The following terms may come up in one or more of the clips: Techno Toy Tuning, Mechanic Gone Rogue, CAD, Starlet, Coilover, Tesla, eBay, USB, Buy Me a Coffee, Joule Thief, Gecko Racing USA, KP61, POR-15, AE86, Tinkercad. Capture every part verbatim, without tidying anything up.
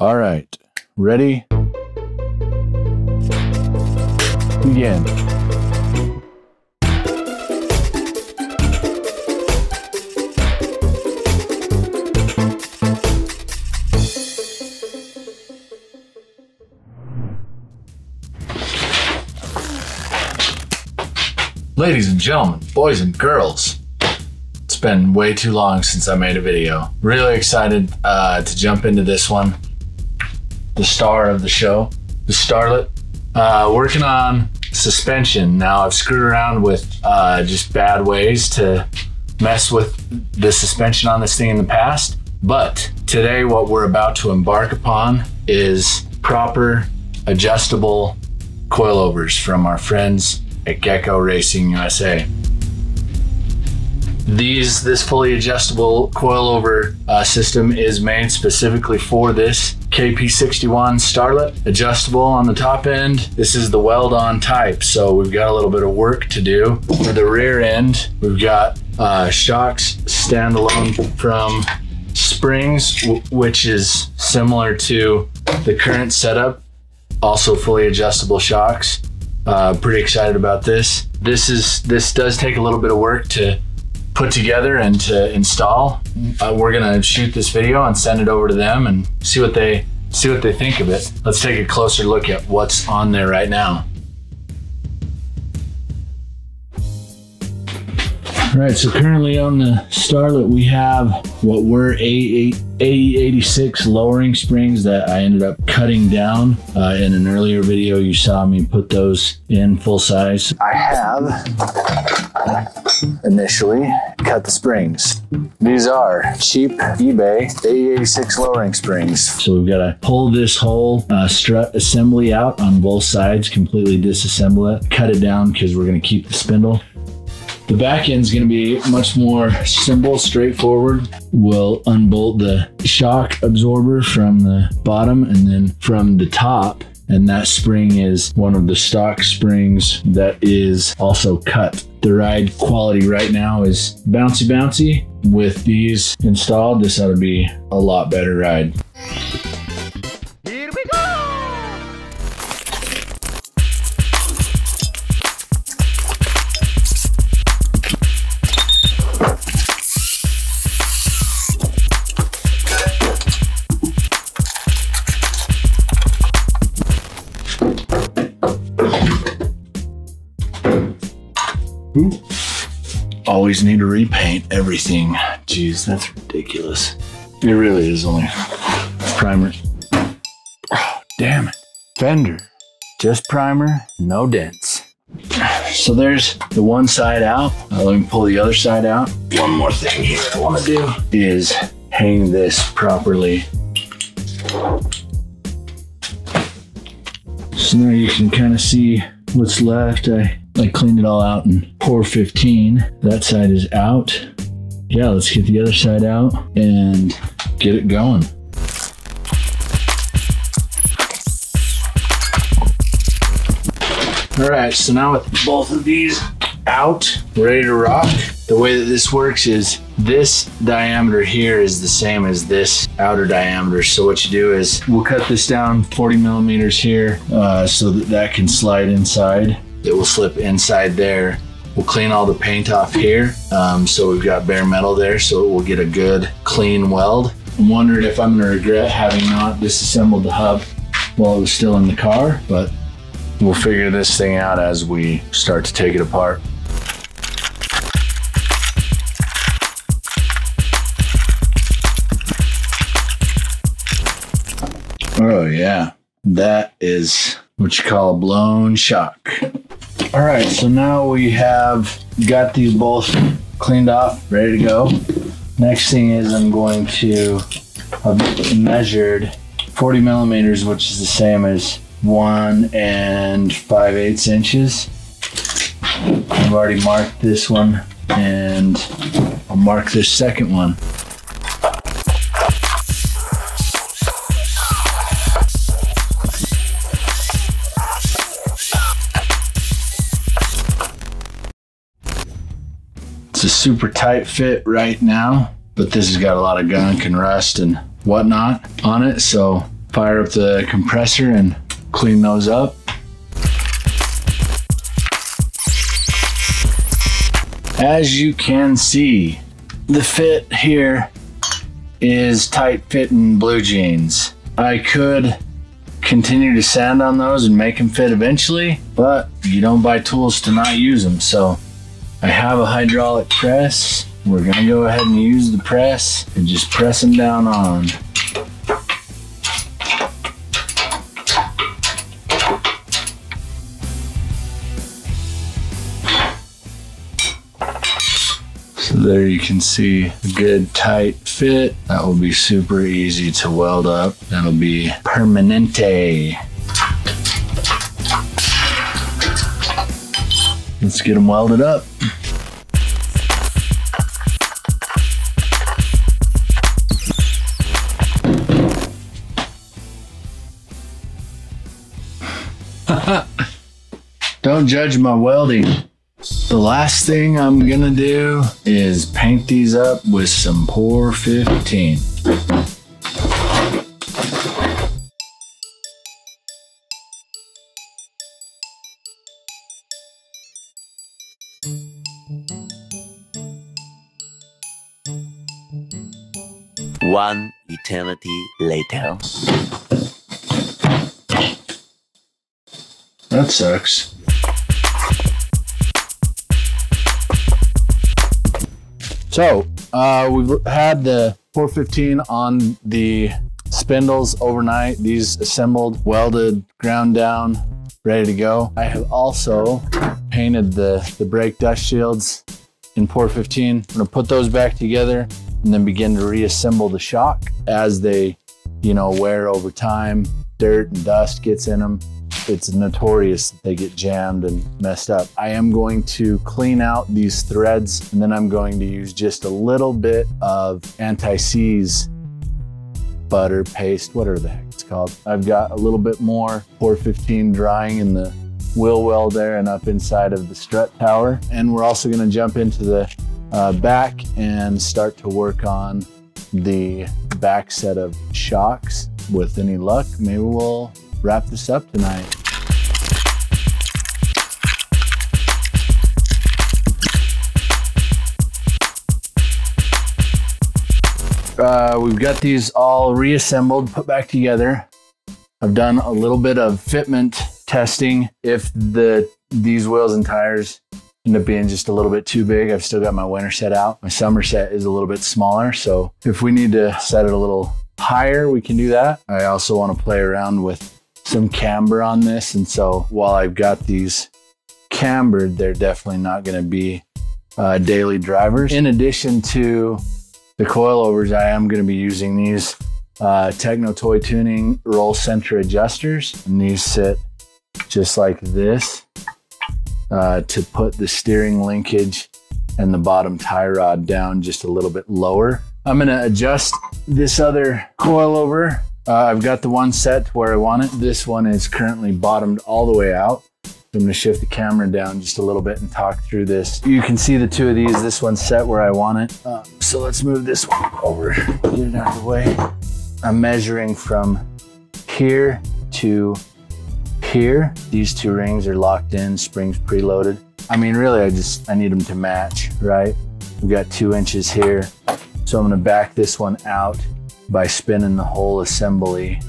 All right, ready? Begin. Ladies and gentlemen, boys and girls, it's been way too long since I made a video. Really excited uh, to jump into this one. The star of the show, the Starlet. Uh, working on suspension. Now I've screwed around with uh, just bad ways to mess with the suspension on this thing in the past. But today what we're about to embark upon is proper adjustable coilovers from our friends at Gecko Racing U S A. These, this fully adjustable coilover uh, system is made specifically for this K P sixty-one Starlet, adjustable on the top end. This is the weld-on type, so we've got a little bit of work to do. For the rear end, we've got uh, shocks standalone from springs, w which is similar to the current setup. Also fully adjustable shocks. Uh, pretty excited about this. This is this does take a little bit of work to put together and to install. Uh, we're gonna shoot this video and send it over to them and see what they see what they think of it. Let's take a closer look at what's on there right now. All right, so currently on the Starlet we have what were A E eighty-six lowering springs that I ended up cutting down. Uh, in an earlier video you saw me put those in full size. I have initially cut the springs. These are cheap eBay A E eighty-six lowering springs. So we've got to pull this whole uh, strut assembly out on both sides, completely disassemble it, cut it down because we're going to keep the spindle. The back end's gonna be much more simple, straightforward. We'll unbolt the shock absorber from the bottom and then from the top. And that spring is one of the stock springs that is also cut. The ride quality right now is bouncy bouncy. With these installed, this ought to be a lot better ride. Always need to repaint everything. Jeez, that's ridiculous. It really is only primer. Oh, damn it. Fender. Just primer, no dents. So there's the one side out. Uh, let me pull the other side out. One more thing here I want to do is hang this properly. So now you can kind of see what's left. I I cleaned it all out in P O R fifteen. That side is out. Yeah, let's get the other side out and get it going. All right, so now with both of these out, ready to rock. The way that this works is this diameter here is the same as this outer diameter. So what you do is we'll cut this down forty millimeters here uh, so that that can slide inside. It will slip inside there. We'll clean all the paint off here. Um, so we've got bare metal there, so it will get a good clean weld. I'm wondering if I'm gonna regret having not disassembled the hub while it was still in the car, but we'll figure this thing out as we start to take it apart. Oh yeah, that is what you call a blown shock. All right, so now we have got these bolts cleaned off, ready to go. Next thing is I'm going to, I've measured forty millimeters, which is the same as one and five eighths inches. I've already marked this one and I'll mark this second one. It's a super tight fit right now, but this has got a lot of gunk and rust and whatnot on it, so fire up the compressor and clean those up. As you can see, the fit here is tight fitting blue jeans. I could continue to sand on those and make them fit eventually, but you don't buy tools to not use them. So I have a hydraulic press. We're gonna go ahead and use the press and just press them down on. There you can see a good tight fit. That will be super easy to weld up. That'll be permanente. Let's get them welded up. Don't judge my welding. The last thing I'm gonna do is paint these up with some P O R fifteen. One eternity later. That sucks. So uh, we've had the P O R fifteen on the spindles overnight. These assembled, welded, ground down, ready to go. I have also painted the, the brake dust shields in P O R fifteen. I'm gonna put those back together and then begin to reassemble the shock as they, you know, wear over time. Dirt and dust gets in them. It's notorious that they get jammed and messed up. I am going to clean out these threads, and then I'm going to use just a little bit of anti-seize butter paste, whatever the heck it's called. I've got a little bit more P O R fifteen drying in the wheel well there and up inside of the strut tower. And we're also gonna jump into the uh, back and start to work on the back set of shocks. With any luck, maybe we'll wrap this up tonight. Uh, we've got these all reassembled, put back together. I've done a little bit of fitment testing. If the these wheels and tires end up being just a little bit too big, I've still got my winter set out. My summer set is a little bit smaller, so if we need to set it a little higher, we can do that. I also want to play around with some camber on this, and so while I've got these cambered, they're definitely not going to be uh, daily drivers. In addition to the coilovers, I am going to be using these uh, Techno Toy Tuning roll center adjusters, and these sit just like this uh, to put the steering linkage and the bottom tie rod down just a little bit lower. I'm going to adjust this other coilover. Uh, I've got the one set to where I want it. This one is currently bottomed all the way out. So I'm gonna shift the camera down just a little bit and talk through this. You can see the two of these. This one's set where I want it. Uh, so let's move this one over, get it out of the way. I'm measuring from here to here. These two rings are locked in, springs preloaded. I mean, really, I just, I need them to match, right? We've got two inches here. So I'm gonna back this one out by spinning the whole assembly.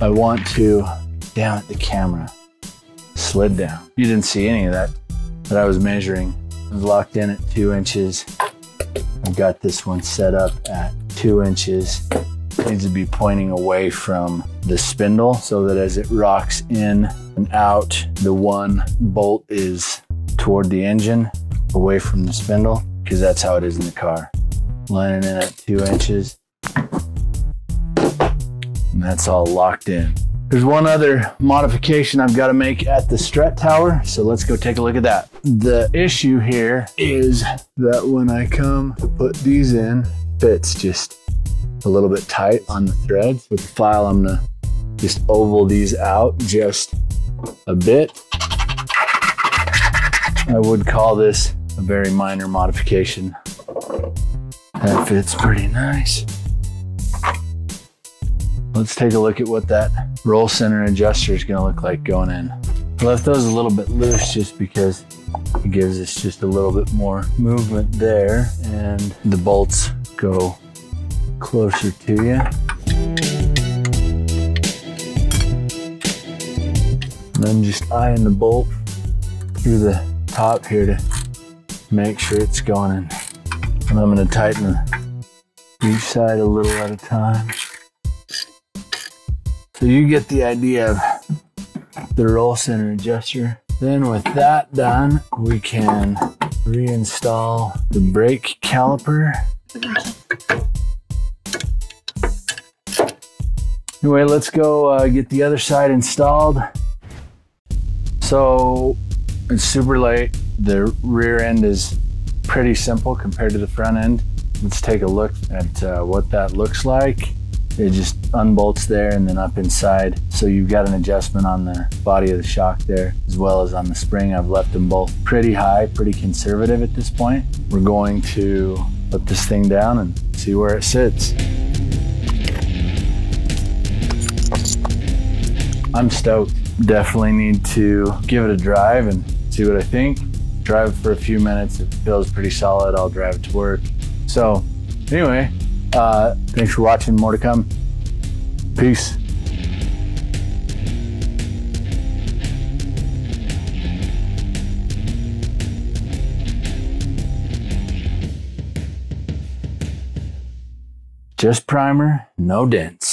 I want to, damn it, the camera slid down. You didn't see any of that that I was measuring. I was locked in at two inches. I've got this one set up at two inches. It needs to be pointing away from the spindle so that as it rocks in and out, the one bolt is toward the engine, away from the spindle, because that's how it is in the car. Lining in at two inches. And that's all locked in. There's one other modification I've got to make at the strut tower, so let's go take a look at that. The issue here is that when I come to put these in, it fits just a little bit tight on the threads. With the file, I'm gonna just oval these out just a bit. I would call this a very minor modification. That fits pretty nice. Let's take a look at what that roll center adjuster is gonna look like going in. I left those a little bit loose just because it gives us just a little bit more movement there, and the bolts go closer to you. And I'm just eyeing the bolt through the top here to make sure it's going in. And I'm gonna tighten each side a little at a time. So you get the idea of the roll center adjuster. Then with that done, we can reinstall the brake caliper. Anyway, let's go uh, get the other side installed. So it's super light. The rear end is pretty simple compared to the front end. Let's take a look at uh, what that looks like. It just unbolts there and then up inside. So you've got an adjustment on the body of the shock there, as well as on the spring. I've left them both pretty high, pretty conservative at this point. We're going to put this thing down and see where it sits. I'm stoked. Definitely need to give it a drive and see what I think. Drive it for a few minutes. It feels pretty solid. I'll drive it to work. So anyway, Uh, thanks for watching. More to come. Peace. Just primer, no dents.